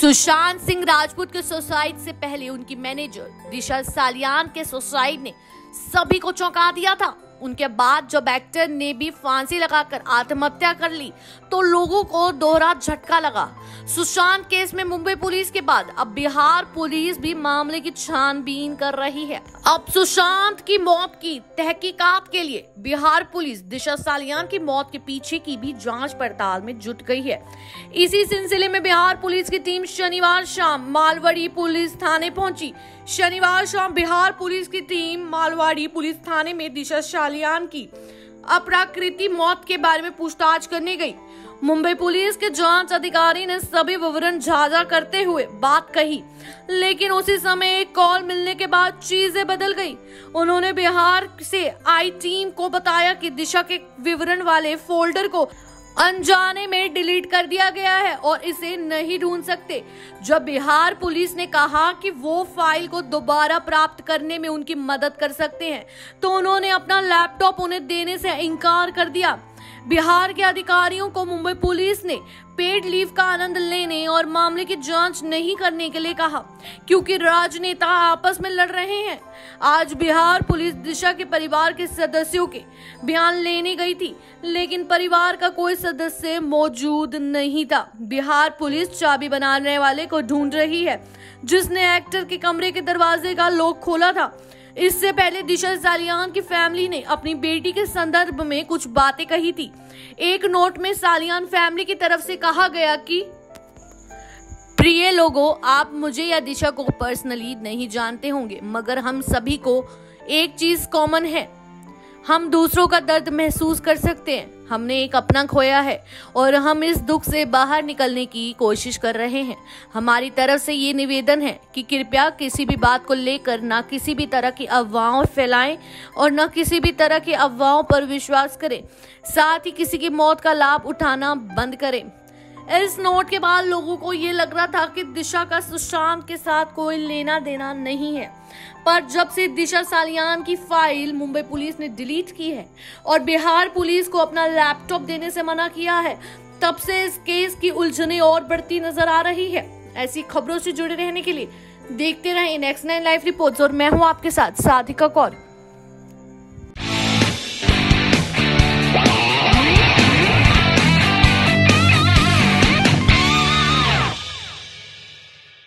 सुशांत सिंह राजपूत के सुसाइड से पहले उनकी मैनेजर दिशा सालियान के सुसाइड ने सभी को चौंका दिया था। उनके बाद जब एक्टर ने भी फांसी लगाकर आत्महत्या कर ली तो लोगों को दोहरा झटका लगा। सुशांत केस में मुंबई पुलिस के बाद अब बिहार पुलिस भी मामले की छानबीन कर रही है। अब सुशांत की मौत की तहकीकात के लिए बिहार पुलिस दिशा सालियान की मौत के पीछे की भी जांच पड़ताल में जुट गई है। इसी सिलसिले में बिहार पुलिस की टीम शनिवार शाम मालवाड़ी पुलिस थाने पहुंची। शनिवार शाम बिहार पुलिस की टीम मालवाड़ी पुलिस थाने में दिशा सालियान की अप्राकृतिक मौत के बारे में पूछताछ करने गई। मुंबई पुलिस के जांच अधिकारी ने सभी विवरण झांझा करते हुए बात कही, लेकिन उसी समय एक कॉल मिलने के बाद चीजें बदल गई। उन्होंने बिहार से आई टीम को बताया कि दिशा के विवरण वाले फोल्डर को अनजाने में डिलीट कर दिया गया है और इसे नहीं ढूंढ सकते। जब बिहार पुलिस ने कहा कि वो फाइल को दोबारा प्राप्त करने में उनकी मदद कर सकते हैं तो उन्होंने अपना लैपटॉप उन्हें देने से इनकार कर दिया। बिहार के अधिकारियों को मुंबई पुलिस ने पेड लीव का आनंद लेने और मामले की जांच नहीं करने के लिए कहा, क्योंकि राजनेता आपस में लड़ रहे हैं। आज बिहार पुलिस दिशा के परिवार के सदस्यों के बयान लेने गई थी, लेकिन परिवार का कोई सदस्य मौजूद नहीं था। बिहार पुलिस चाबी बनाने वाले को ढूंढ रही है जिसने एक्टर के कमरे के दरवाजे का लॉक खोला था। इससे पहले दिशा सालियान की फैमिली ने अपनी बेटी के संदर्भ में कुछ बातें कही थी। एक नोट में सालियान फैमिली की तरफ से कहा गया कि प्रिय लोगों, आप मुझे या दिशा को पर्सनली नहीं जानते होंगे, मगर हम सभी को एक चीज कॉमन है, हम दूसरों का दर्द महसूस कर सकते हैं। हमने एक अपना खोया है और हम इस दुख से बाहर निकलने की कोशिश कर रहे हैं। हमारी तरफ से ये निवेदन है कि कृपया किसी भी बात को लेकर ना किसी भी तरह की अफवाहों फैलाएं और ना किसी भी तरह की अफवाहों पर विश्वास करें। साथ ही किसी की मौत का लाभ उठाना बंद करें। इस नोट के बाद लोगों को ये लग रहा था कि दिशा का सुशांत के साथ कोई लेना देना नहीं है, पर जब से दिशा सालियान की फाइल मुंबई पुलिस ने डिलीट की है और बिहार पुलिस को अपना लैपटॉप देने से मना किया है, तब से इस केस की उलझने और बढ़ती नजर आ रही है। ऐसी खबरों से जुड़े रहने के लिए देखते रहें नेक्स्ट9लाइफ रिपोर्ट्स और मैं हूं आपके साथ साधिका कौर।